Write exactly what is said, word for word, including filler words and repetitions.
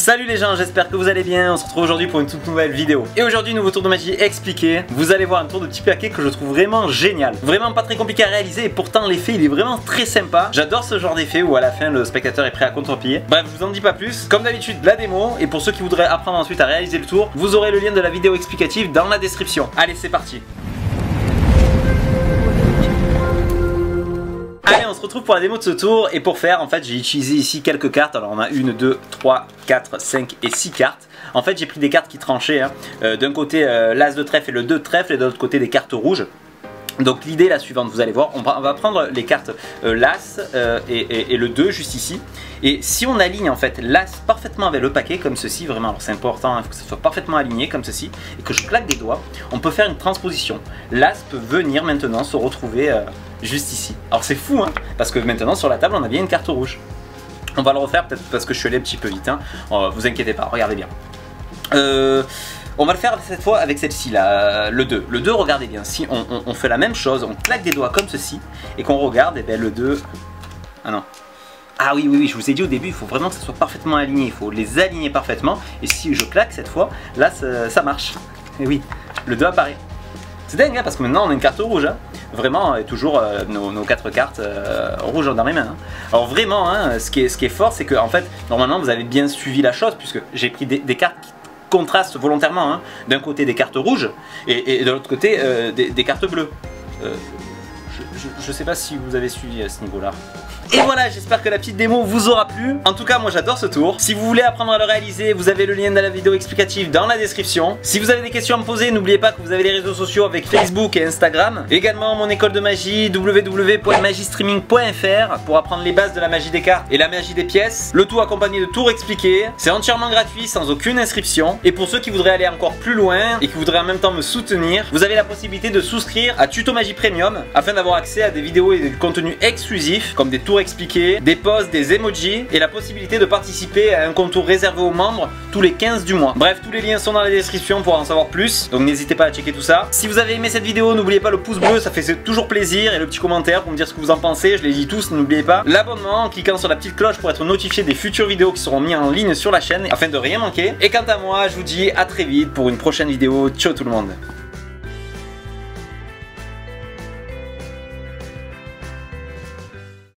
Salut les gens, j'espère que vous allez bien. On se retrouve aujourd'hui pour une toute nouvelle vidéo. Et aujourd'hui, nouveau tour de magie expliqué. Vous allez voir un tour de petits paquets que je trouve vraiment génial. Vraiment pas très compliqué à réaliser et pourtant l'effet il est vraiment très sympa. J'adore ce genre d'effet où à la fin le spectateur est prêt à contre-piller. Bref, je vous en dis pas plus. Comme d'habitude, la démo. Et pour ceux qui voudraient apprendre ensuite à réaliser le tour, vous aurez le lien de la vidéo explicative dans la description. Allez, c'est parti. Allez, on se retrouve pour la démo de ce tour. Et pour faire, en fait, j'ai utilisé ici quelques cartes. Alors on a une, deux, trois, quatre, cinq et six cartes. En fait, j'ai pris des cartes qui tranchaient, hein. euh, D'un côté euh, l'as de trèfle et le deux de trèfle, et de l'autre côté des cartes rouges. Donc l'idée est la suivante, vous allez voir, on va prendre les cartes euh, l'as euh, et, et, et le deux juste ici. Et si on aligne en fait l'as parfaitement avec le paquet comme ceci, vraiment c'est important, il hein, faut que ça soit parfaitement aligné comme ceci, et que je claque des doigts, on peut faire une transposition. L'as peut venir maintenant se retrouver euh, juste ici. Alors c'est fou hein, parce que maintenant sur la table on a bien une carte rouge. On va le refaire peut-être parce que je suis allé un petit peu vite, hein. Oh, vous inquiétez pas, regardez bien. Euh... On va le faire cette fois avec celle-ci là, le deux. Le deux, regardez bien, si on, on, on fait la même chose, on claque des doigts comme ceci et qu'on regarde, et bien le deux... Ah non. Ah oui, oui, oui, je vous ai dit au début, il faut vraiment que ça soit parfaitement aligné, il faut les aligner parfaitement. Et si je claque cette fois, là ça, ça marche. Et oui, le deux apparaît. C'est dingue hein, parce que maintenant on a une carte rouge, hein. Vraiment, et toujours euh, nos, nos quatre cartes euh, rouges dans les mains. Hein. Alors vraiment, hein, ce, qui est, ce qui est fort, c'est que en fait, normalement vous avez bien suivi la chose puisque j'ai pris des, des cartes qui contraste volontairement, hein. D'un côté des cartes rouges et, et de l'autre côté euh, des, des cartes bleues. Euh, je, je, je sais pas si vous avez suivi à ce niveau là. Et voilà, j'espère que la petite démo vous aura plu. En tout cas, moi j'adore ce tour. Si vous voulez apprendre à le réaliser, vous avez le lien dans la vidéo explicative dans la description. Si vous avez des questions à me poser, n'oubliez pas que vous avez les réseaux sociaux avec Facebook et Instagram. Également mon école de magie, w w w point magie streaming point f r, pour apprendre les bases de la magie des cartes et la magie des pièces. Le tout accompagné de tours expliqués. C'est entièrement gratuit, sans aucune inscription. Et pour ceux qui voudraient aller encore plus loin et qui voudraient en même temps me soutenir, vous avez la possibilité de souscrire à Tuto Magie Premium afin d'avoir accès à des vidéos et du contenu exclusif comme des tours expliqué, des posts, des emojis et la possibilité de participer à un concours réservé aux membres tous les quinze du mois. Bref, tous les liens sont dans la description pour en savoir plus, donc n'hésitez pas à checker tout ça. Si vous avez aimé cette vidéo, n'oubliez pas le pouce bleu, ça fait toujours plaisir, et le petit commentaire pour me dire ce que vous en pensez, je les lis tous, n'oubliez pas l'abonnement en cliquant sur la petite cloche pour être notifié des futures vidéos qui seront mises en ligne sur la chaîne afin de rien manquer. Et quant à moi, je vous dis à très vite pour une prochaine vidéo. Ciao tout le monde.